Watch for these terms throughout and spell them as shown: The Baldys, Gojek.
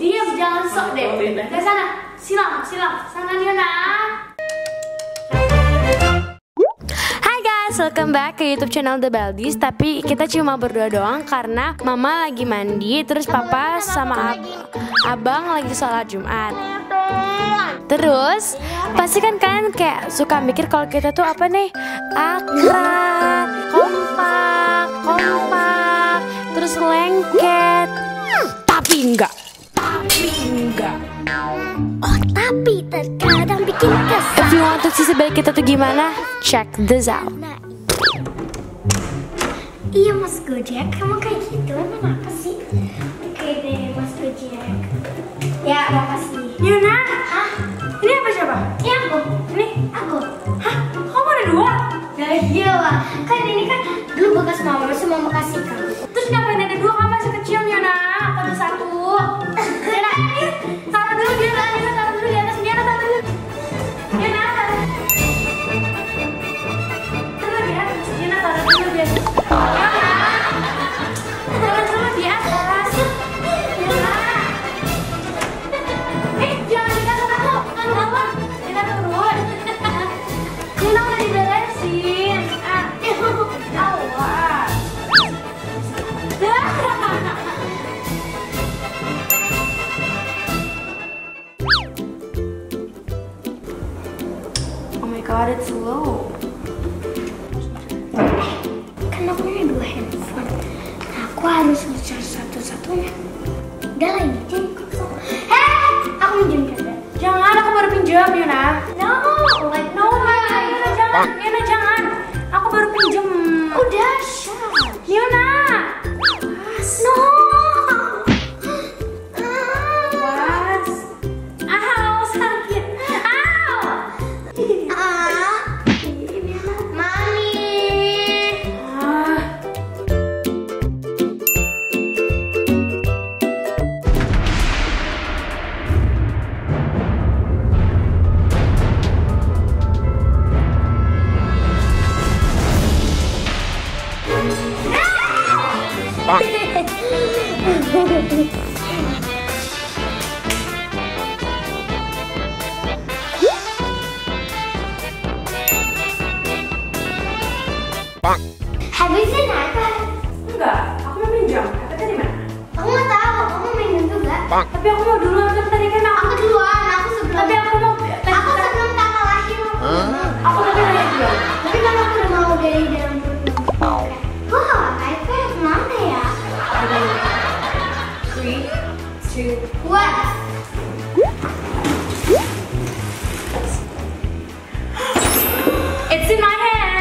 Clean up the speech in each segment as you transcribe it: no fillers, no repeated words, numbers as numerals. Diam, jangan sok deh. Ke sana, silang, silang. Sana Niona. Welcome back ke YouTube channel The Baldys. Tapi kita cuma berdua doang karena Mama lagi mandi, terus Papa sama Abang lagi sholat Jumat. Terus pasti kan kalian kayak suka mikir kalau kita tuh apa nih, akrab, kompak, kompak, terus lengket. Tapi enggak. Oh tapi terkadang bikin kesal. If you want to see sebaik kita tuh gimana, check this out. Iya Mas Gojek, kamu kayak gitu emang apa sih? Oke deh Mas Gojek. Ya apa sih? Niona, hah? Ini apa siapa? Ini aku. Ini aku. Hah? Kamu ada dua? Nah iya lah, kan ini kan dulu bekas Mama, terus Mama kasih kamu. Terus ngapain ada dua, kamu masih kecil Niona? Aku ada satu. Niona, ini taruh dulu di atas, Niona taruh dulu di atas, Niona taruh dulu. Niona taruh. Taruh di atas, Niona taruh dulu di atas. God, it's low. Kan aku punya dua handphone. Aku harus nge-charge satu-satunya. Udah lah, izin. Aku pinjam kan? Jangan, aku baru pinjam, Niona. No, jangan. Niona, jangan. Aku baru pinjam. Udah, shut. Niona. No. Habisin apa? Enggak, aku mau pinjam. Katanya di mana? Aku nggak tahu. Kamu mau pinjam juga? Tapi aku mau duluan kan tadi kan aku duluan. Aku sebelum. Tapi aku mau. Aku sebelum kakak lahir. Aku tadi lahir juga. Tapi kakak udah mau dari dalam perut. Wah, apa yang mana ya? 3, 2, 1. It's in my hand.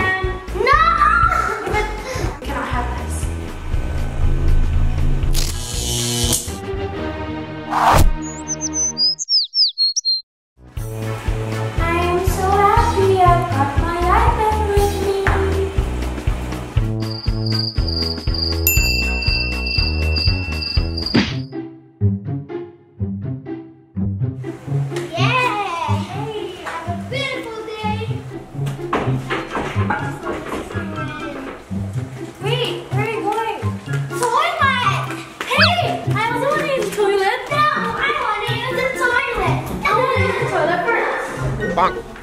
Bang.